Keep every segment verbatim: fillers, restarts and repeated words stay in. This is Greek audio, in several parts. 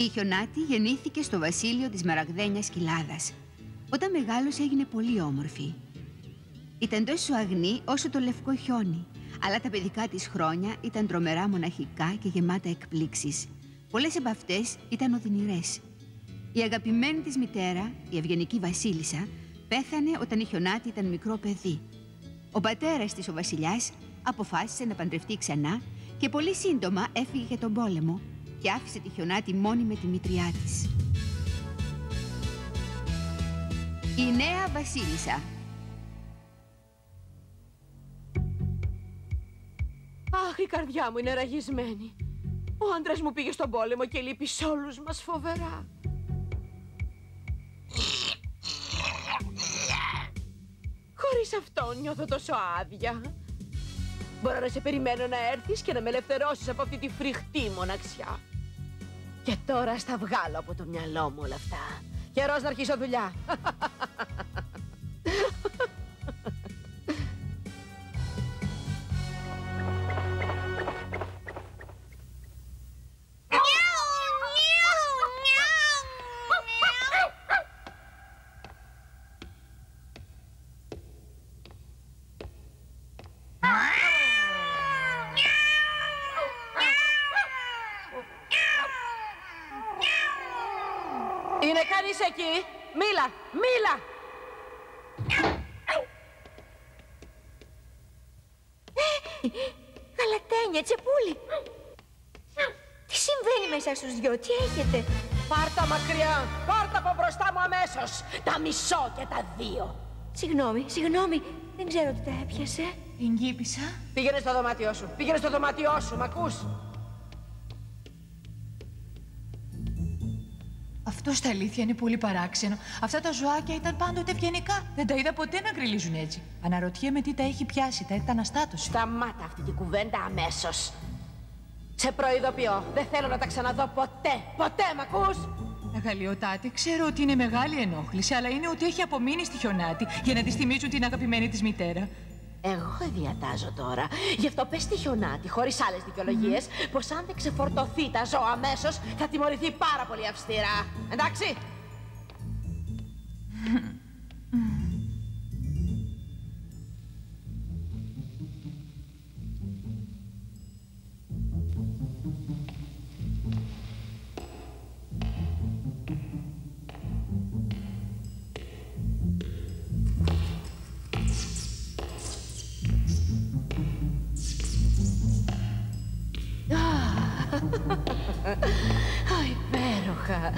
Η Χιονάτη γεννήθηκε στο βασίλειο της Μαραγδένιας Κοιλάδας. Όταν μεγάλωσε έγινε πολύ όμορφη. Ήταν τόσο αγνή όσο το λευκό χιόνι, αλλά τα παιδικά της χρόνια ήταν τρομερά μοναχικά και γεμάτα εκπλήξεις. Πολλές από αυτές ήταν οδυνηρές. Η αγαπημένη της μητέρα, η ευγενική βασίλισσα, πέθανε όταν η Χιονάτη ήταν μικρό παιδί. Ο πατέρας της, ο βασιλιάς, αποφάσισε να παντρευτεί ξανά και πολύ σύντομα έφυγε για τον πόλεμο και άφησε τη Χιονάτη μόνη με τη μητριά της. Η νέα βασίλισσα. Αχ, η καρδιά μου είναι ραγισμένη. Ο άντρας μου πήγε στον πόλεμο και λείπει σ' όλους μας φοβερά. Χωρίς αυτόν νιώθω τόσο άδεια. Μπορώ να σε περιμένω να έρθεις και να με ελευθερώσεις από αυτή τη φρικτή μοναξιά. Και τώρα στα βγάλω από το μυαλό μου όλα αυτά. Καιρός να αρχίσω δουλειά. Είναι κανείς εκεί? Μίλα, μίλα! Γαλατένια, τσεπούλη! Τι συμβαίνει μέσα στους δυο, τι έχετε? Πάρτα μακριά, πάρτα από μπροστά μου αμέσως! Τα μισώ και τα δύο! Συγγνώμη, συγγνώμη, δεν ξέρω τι τα έπιασε. Την κύπησα. Πήγαινε στο δωμάτιό σου, πήγαινε στο δωμάτιό σου, μ' ακούς? Αυτό στα αλήθεια είναι πολύ παράξενο. Αυτά τα ζωάκια ήταν πάντοτε ευγενικά. Δεν τα είδα ποτέ να γκριλίζουν έτσι. Αναρωτιέμαι τι τα έχει πιάσει, τα εκταναστάτωσε. Σταμάτα αυτή την κουβέντα αμέσως. Σε προειδοποιώ. Δεν θέλω να τα ξαναδώ ποτέ. Ποτέ, μ' ακούς? Αγαλιοτάτη, ξέρω ότι είναι μεγάλη ενόχληση, αλλά είναι ότι έχει απομείνει στη Χιονάτη για να τη θυμίζουν την αγαπημένη της μητέρα. Εγώ διατάζω τώρα. Γι' αυτό πες στη Χιονάτη, χωρίς άλλες δικαιολογίες, mm. πως αν δεν ξεφορτωθεί τα ζώα αμέσως, θα τιμωρηθεί πάρα πολύ αυστηρά. Εντάξει? Mm. Υπέροχα!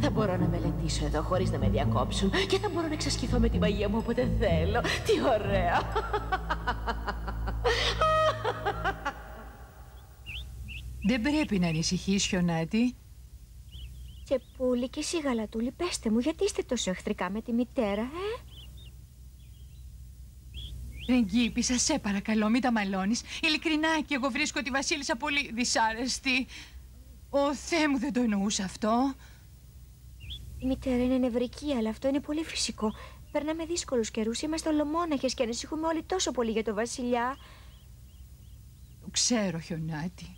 Θα μπορώ να μελετήσω εδώ χωρίς να με διακόψουν και θα μπορώ να εξασκηθώ με τη μαγεία μου όποτε θέλω. Τι ωραία! Δεν πρέπει να ανησυχείς, Χιονάτη. Και Πούλη και εσύ, Γαλατούλη, πέστε μου, γιατί είστε τόσο εχθρικά με τη μητέρα, ε? Πριγκίπισσα, σε παρακαλώ, μην τα μαλώνεις. Ειλικρινά και εγώ βρίσκω τη βασίλισσα πολύ δυσάρεστη. Ω Θεέ μου, δεν το εννοούσα αυτό. Η μητέρα είναι νευρική, αλλά αυτό είναι πολύ φυσικό. Περνάμε δύσκολους καιρούς, είμαστε ολομόναχες και ανησυχούμε όλοι τόσο πολύ για τον βασιλιά. Το ξέρω, Χιονάτη.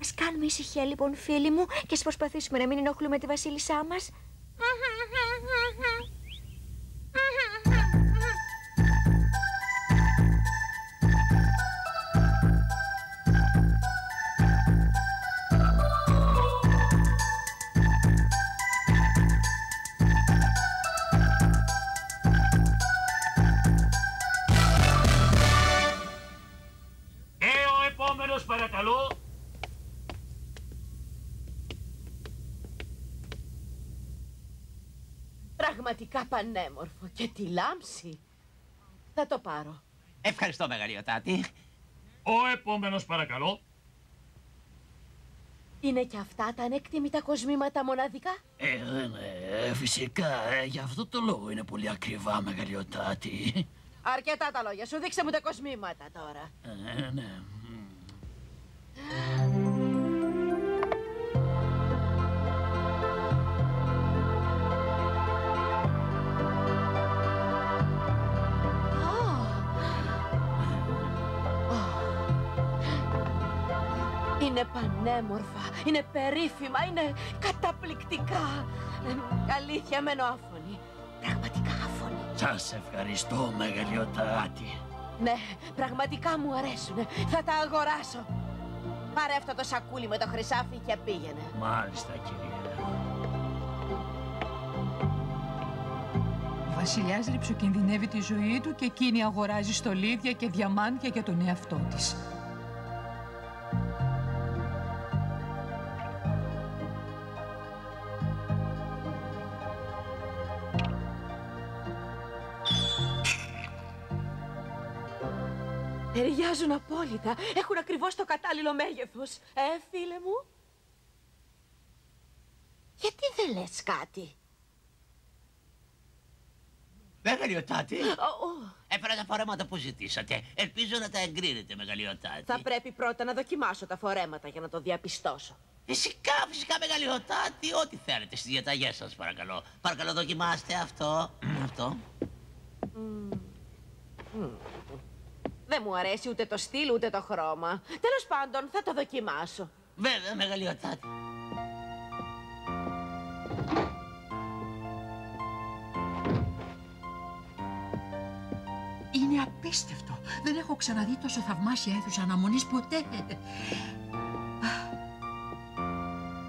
Ας κάνουμε ησυχία λοιπόν, φίλοι μου, και ας προσπαθήσουμε να μην ενοχλούμε τη βασίλισσά μας. Παρακαλώ. Πραγματικά πανέμορφο. Και τη λάμψη. Θα το πάρω. Ευχαριστώ, Μεγαλειοτάτη. Ο επόμενος, παρακαλώ. Είναι και αυτά τα ανέκτημητα κοσμήματα μοναδικά? Ε, ναι, φυσικά. Ε, γι' αυτό το λόγο είναι πολύ ακριβά, Μεγαλειοτάτη. Αρκετά τα λόγια σου. Δείξε μου τα κοσμήματα τώρα. Ε, ναι. Είναι πανέμορφα, είναι περίφημα, είναι καταπληκτικά. Ε, αλήθεια, μένω άφωνη. Πραγματικά άφωνη. Σας ευχαριστώ, μεγαλειοτάτη. Ναι, πραγματικά μου αρέσουν. Θα τα αγοράσω. Πάρε αυτό το σακούλι με το χρυσάφι και πήγαινε. Μάλιστα, κυρία. Ο βασιλιάς ρυψοκινδυνεύει τη ζωή του και εκείνη αγοράζει στολίδια και διαμάντια για τον εαυτό της. Ταιριάζουν απόλυτα. Έχουν ακριβώς το κατάλληλο μέγεθος. Ε, φίλε μου. Γιατί δεν λες κάτι? Μεγαλειοτάτη. Oh. Έφερα τα φορέματα που ζητήσατε. Ελπίζω να τα εγκρίνετε, μεγαλειοτάτη. Θα πρέπει πρώτα να δοκιμάσω τα φορέματα για να το διαπιστώσω. Φυσικά, φυσικά, μεγαλειοτάτη. Ό,τι θέλετε στις διαταγές σας, παρακαλώ. Παρακαλώ, δοκιμάστε αυτό. Αυτό. Mm. Mm. Δεν μου αρέσει ούτε το στυλ, ούτε το χρώμα. Τέλος πάντων, θα το δοκιμάσω. Βέβαια, μεγαλειοτάτη. Είναι απίστευτο. Δεν έχω ξαναδεί τόσο θαυμάσια αίθουσα αναμονής ποτέ.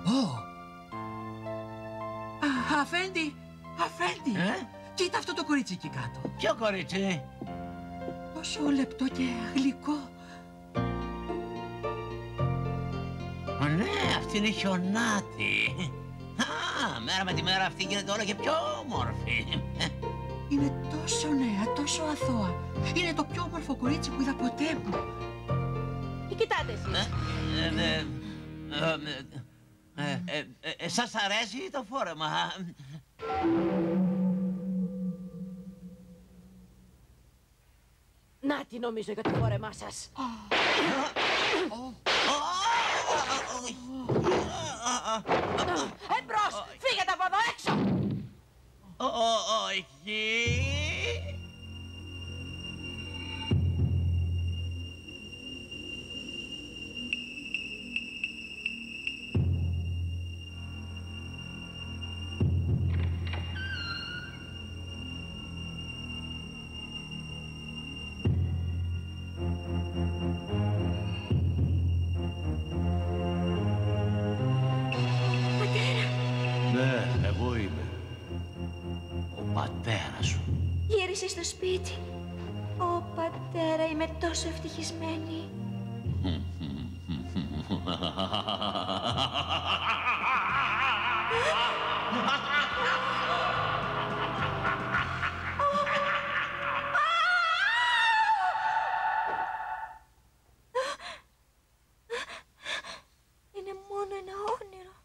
Oh. Α, αφέντη, αφέντη. Ε? Κοίτα αυτό το κορίτσι εκεί κάτω. Ποιο κορίτσι? Τόσο λεπτό και γλυκό. Oh, ναι, αυτή είναι χιονάτη. Α, μέρα με τη μέρα αυτή γίνεται όλο και πιο όμορφη. Είναι τόσο νέα, τόσο αθώα. Είναι το πιο όμορφο κορίτσι που είδα ποτέ μου. Τι κοιτάτε εσείς? Σας αρέσει το φόρεμα? Να τι νομίζω για το φόρεμά σας. Εμπρός, φύγετε από εδώ έξω. Όχι! Ναι, εγώ είμαι. Πατέρα σου. Γύρισε στο σπίτι. Ω, πατέρα, είμαι τόσο ευτυχισμένη. Είναι μόνο ένα όνειρο.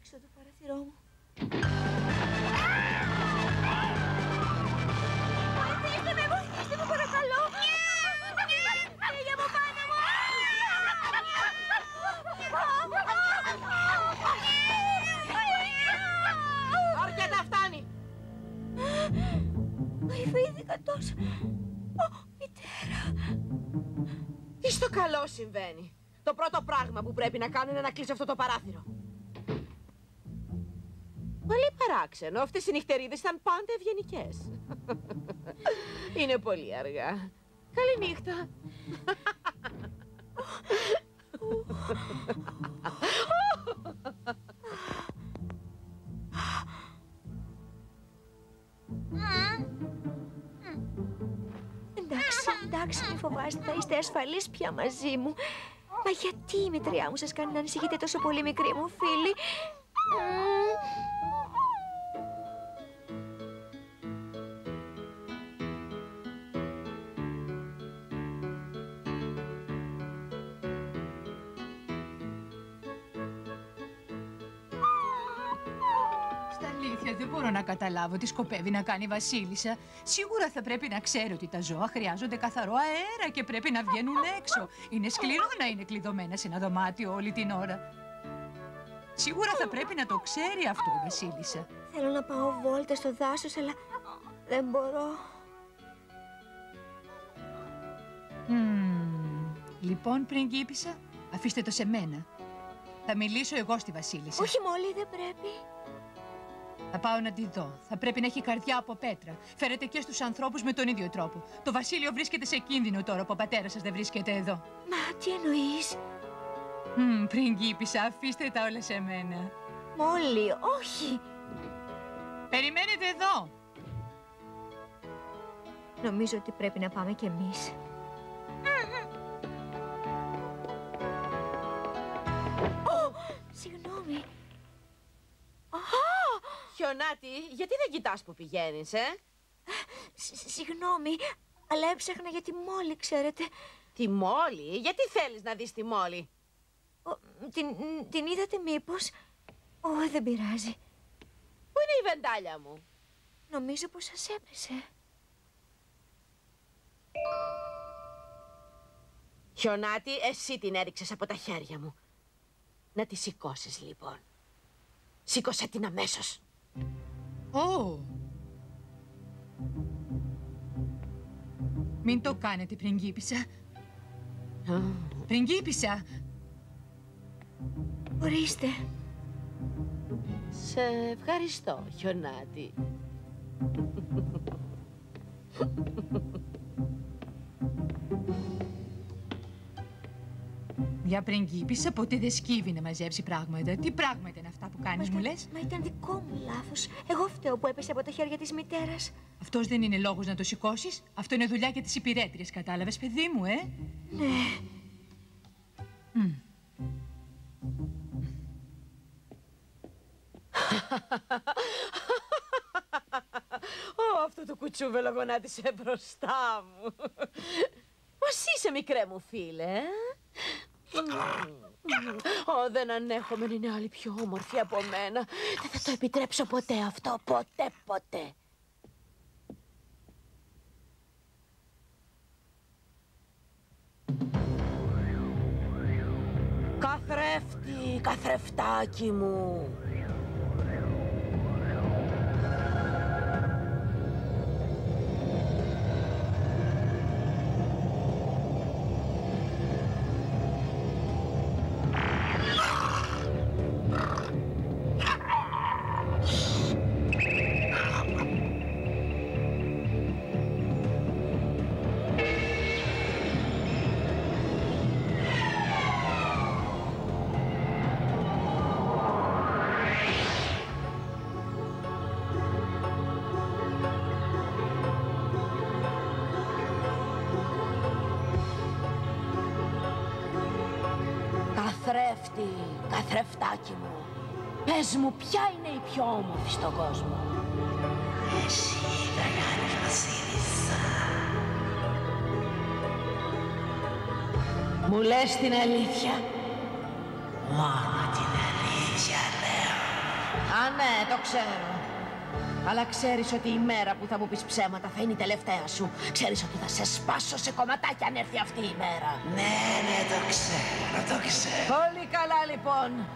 Έξω το παραθυρό μου. Βοηθήστε με, βοηθήστε με, παρακαλώ. Φύγε από πάνω μου. Αρκετά, φτάνει. Βοηθήθηκα τόσο. Μητέρα. Τι στο καλό συμβαίνει? Το πρώτο πράγμα που πρέπει να κάνω είναι να κλείσω αυτό το παράθυρο. Πολύ παράξενο. Αυτές οι νυχτερίδες ήταν πάντα ευγενικές. Είναι πολύ αργά. Καληνύχτα. Εντάξει, εντάξει, μη φοβάστε. Θα είστε ασφαλείς πια μαζί μου. Μα γιατί η μητριά μου σας κάνει να ανησυχείτε τόσο πολύ, μικρή μου φίλη? Δεν μπορώ να καταλάβω τι σκοπεύει να κάνει η βασίλισσα. Σίγουρα θα πρέπει να ξέρει ότι τα ζώα χρειάζονται καθαρό αέρα και πρέπει να βγαίνουν έξω. Είναι σκληρό να είναι κλειδωμένα σε ένα δωμάτιο όλη την ώρα. Σίγουρα θα πρέπει να το ξέρει αυτό η Βασίλισσα. Θέλω να πάω βόλτα στο δάσος, αλλά δεν μπορώ. Mm. Λοιπόν, πριγκίπισσα, αφήστε το σε μένα. Θα μιλήσω εγώ στη Βασίλισσα. Όχι, Μόλι, δεν πρέπει. Θα πάω να τη δω. Θα πρέπει να έχει καρδιά από πέτρα. Φέρετε και στους ανθρώπους με τον ίδιο τρόπο. Το βασίλειο βρίσκεται σε κίνδυνο τώρα που ο πατέρας σας δεν βρίσκεται εδώ. Μα τι εννοείς? Mm, πριγκίπισσα, αφήστε τα όλα σε μένα. Μόλι, όχι. Περιμένετε εδώ. Νομίζω ότι πρέπει να πάμε κι εμείς. Συγγνώμη. Χιονάτη, γιατί δεν κοιτάς που πηγαίνεις, ε? Συγγνώμη, αλλά έψαχνα για τη Μόλι, ξέρετε. Τη Μόλι? Γιατί θέλεις να δεις τη Μόλι? Την είδατε μήπως? Ω, δεν πειράζει. Πού είναι η βεντάλια μου? Νομίζω πως σας έπεσε. Χιονάτη, εσύ την έριξες από τα χέρια μου. Να τη σηκώσεις, λοιπόν. Σήκωσε την αμέσως. Oh. Μην το κάνετε, πριγκίπισσα. Oh. Πριγκίπισσα! Ορίστε. Σε ευχαριστώ, Χιονάτη. Μια πριγκίπισσα ποτέ δεν σκύβει να μαζέψει πράγματα. Τι πράγματα είναι αυτά που κάνεις, μου λες? Μα ήταν δικό μου λάθος. Εγώ φταίω που έπεσε από τα χέρια της μητέρας. Αυτός δεν είναι λόγος να το σηκώσεις. Αυτό είναι δουλειά για τις υπηρέτριες, κατάλαβες, παιδί μου, ε? Ναι. Mm. Ω, αυτό το κουτσούβελο γονάτισε μπροστά μου. Πώς είσαι, μικρέ μου φίλε? Ω, δεν ανέχομαι να είναι άλλη πιο όμορφη από μένα. Δεν θα το επιτρέψω ποτέ αυτό, ποτέ, ποτέ. Καθρέφτη, καθρεφτάκι μου. Καθρέφτη, καθρεφτάκι μου, πες μου ποια είναι η πιο όμορφη στον κόσμο? Εσύ, Δαγάνη Βασίλισσα. Μου λες την αλήθεια? Μόνο την αλήθεια λέω. Α, ναι, το ξέρω. Αλλά ξέρεις ότι η μέρα που θα μου πεις ψέματα θα είναι η τελευταία σου. Ξέρεις ότι θα σε σπάσω σε κομματάκια αν έρθει αυτή η μέρα. Ναι, ναι, το ξέρω, το ξέρω. Πολύ καλά, λοιπόν.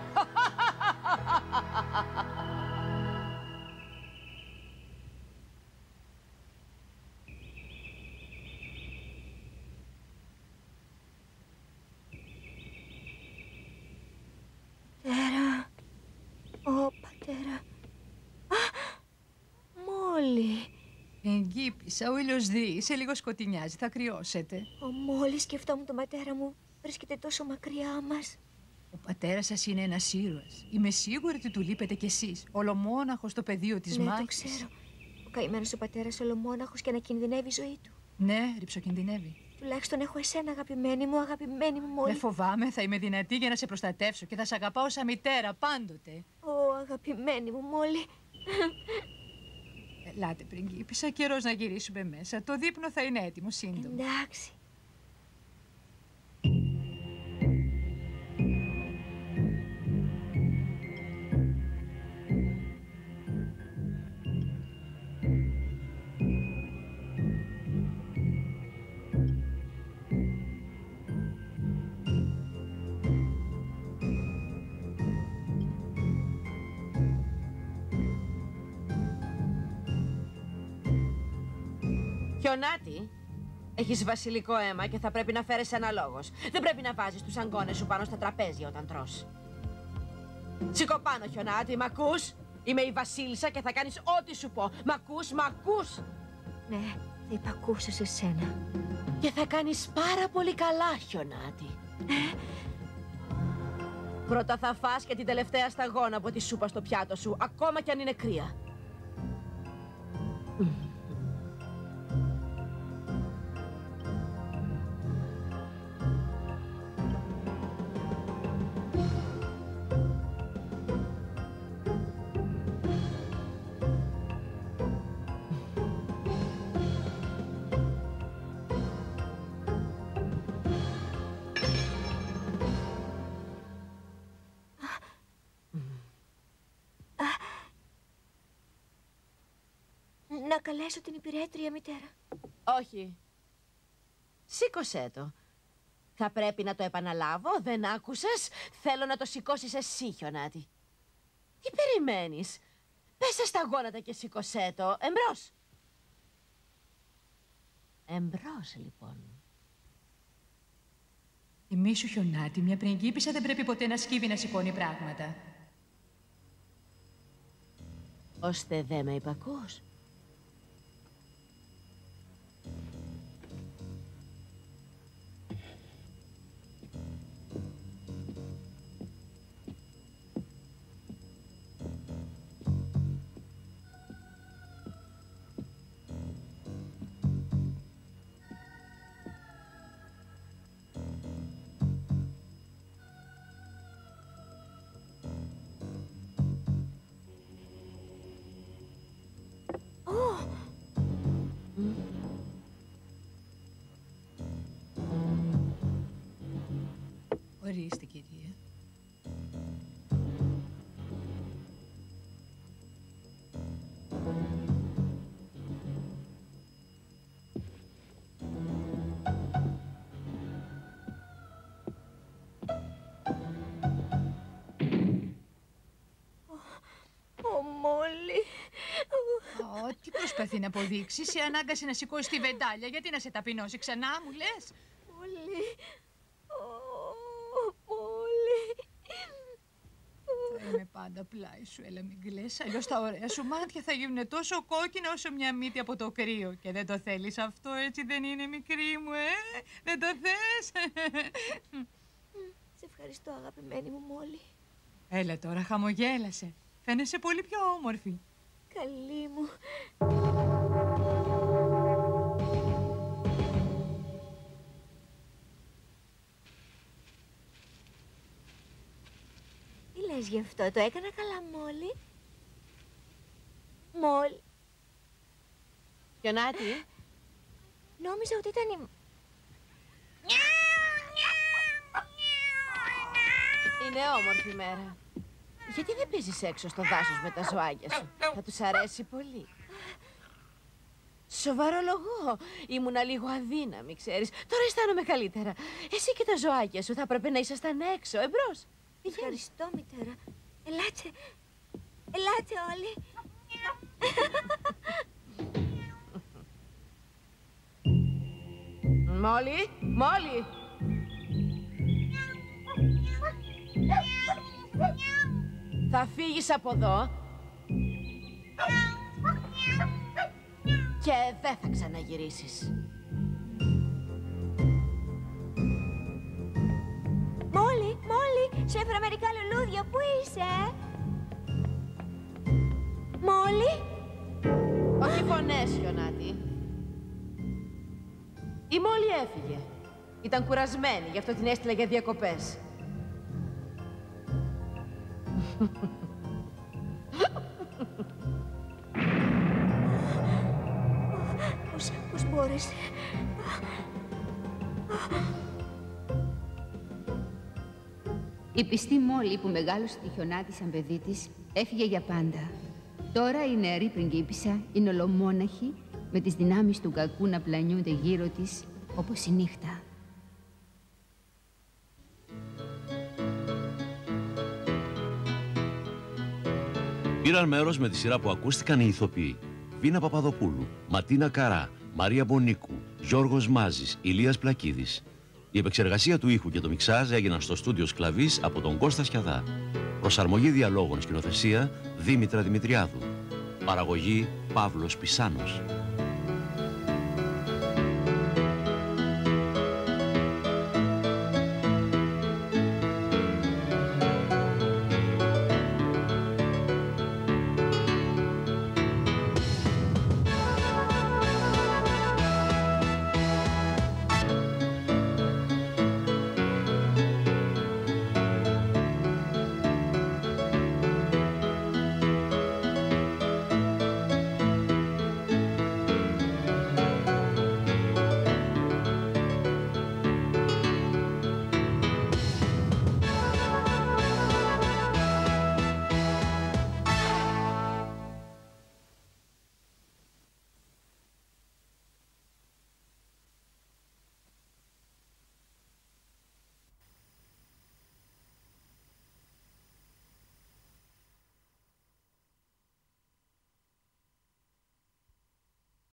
Πατέρα. Ω, πατέρα. Πριγκίπισσα, ο ήλιος δει, σε λίγο σκοτεινιάζει, θα κρυώσετε. Ο Μόλι, σκεφτόμουν τον πατέρα μου, βρίσκεται τόσο μακριά μας. Ο πατέρας σας είναι ένας ήρωας. Είμαι σίγουρη ότι του λείπετε κι εσείς, ολομόναχος στο πεδίο της ναι, μάχης. Ναι, το ξέρω. Ο καημένος ο πατέρας ολομόναχος και να κινδυνεύει η ζωή του. Ναι, ρυψοκινδυνεύει. Τουλάχιστον έχω εσένα, αγαπημένη μου, αγαπημένη μου Μόλι. Δεν φοβάμαι, θα είμαι δυνατή για να σε προστατεύσω και θα σε αγαπάω σαν μητέρα πάντοτε. Ω, αγαπημένη μου Μόλι. Ελάτε, πριγκίπισσα, καιρός να γυρίσουμε μέσα. Το δείπνο θα είναι έτοιμο σύντομα. Εντάξει. χιονάτη. Έχεις βασιλικό αίμα και θα πρέπει να φέρεσαι αναλόγως. Δεν πρέπει να βάζεις τους αγκώνες σου πάνω στα τραπέζια όταν τρως. Σηκώ πάνω, χιονάτη, μ' ακούς? Είμαι η βασίλισσα και θα κάνεις ό,τι σου πω. Μ' ακούς, μ' ακούς? Ναι, θα υπακούσω σε σένα. Και θα κάνεις πάρα πολύ καλά, χιονάτη. Ναι. Πρώτα θα φας και την τελευταία σταγόνα από τη σούπα στο πιάτο σου, ακόμα κι αν είναι κρύα. Να καλέσω την υπηρέτρια, μητέρα. Όχι. Σήκωσέ το. Θα πρέπει να το επαναλάβω, δεν άκουσες. Θέλω να το σηκώσεις εσύ, χιονάτη. Τι περιμένεις? Πέσε στα γόνατα και σήκωσέ το. Εμπρός. Εμπρός, λοιπόν. Θυμήσου, χιονάτη, μια πριγκίπισσα δεν πρέπει ποτέ να σκύβει να σηκώνει πράγματα. Ώστε δε με υπακούς. Ορίστε, κυρία. Ο Μόλι. Ό,τι προσπαθεί να αποδείξει, σε ανάγκασε να σηκώσει τη βεντάλια. Γιατί να σε ταπεινώσει ξανά, μου λες? Μόλι. Είμαι πάντα πλάι σου, έλα μην κλαις, αλλιώς τα ωραία σου μάτια θα γίνουν τόσο κόκκινα όσο μια μύτη από το κρύο. Και δεν το θέλεις αυτό, έτσι δεν είναι, μικρή μου, ε? Δεν το θες? Σε ευχαριστώ, αγαπημένη μου Μόλι. Έλα τώρα, χαμογέλασε. Φαίνεσαι πολύ πιο όμορφη. Καλή μου. Γι' αυτό το έκανα καλά, Μόλι. Μόλι. Γιονάτη. Νόμιζα ότι ήταν η... Είναι όμορφη μέρα. Γιατί δεν παίζεις έξω στο δάσος με τα ζωάκια σου? Θα τους αρέσει πολύ. Σοβαρολογώ. Ήμουνα λίγο αδύναμη, ξέρεις. Τώρα αισθάνομαι καλύτερα. Εσύ και τα ζωάκια σου θα πρέπει να ήσασταν έξω, εμπρός. Ευχαριστώ, μητέρα. Ελάτε. Ελάτε όλοι. Μόλι, Μόλι. Θα φύγεις από εδώ και δεν θα ξαναγυρίσεις. Μόλι, Μόλι, σου έφερα μερικά λουλούδια. Πού είσαι? Μόλι. Όχι φωνές, χιονάτη. Η Μόλι έφυγε. Ήταν κουρασμένη, γι' αυτό την έστειλα για διακοπές. Πώς, πώς μπόρεσε? Η πιστή Μόλι που μεγάλωσε τη χιονάτη σαν παιδί της, έφυγε για πάντα. Τώρα η νεαρή πριγκίπισσα είναι ολομόναχη, με τις δυνάμεις του κακού να πλανιούνται γύρω της, όπως η νύχτα. Πήραν μέρος με τη σειρά που ακούστηκαν οι ηθοποιοί: Βίνα Παπαδοπούλου, Ματίνα Καρά, Μαρία Μπονίκου, Γιώργος Μάζης, Ηλίας Πλακίδης. Η επεξεργασία του ήχου και το μιξάζ έγιναν στο στούντιο Σκλαβής από τον Κώστα Σκιαδά. Προσαρμογή διαλόγων σκηνοθεσία Δήμητρα Δημητριάδου. Παραγωγή Παύλος Πισάνος.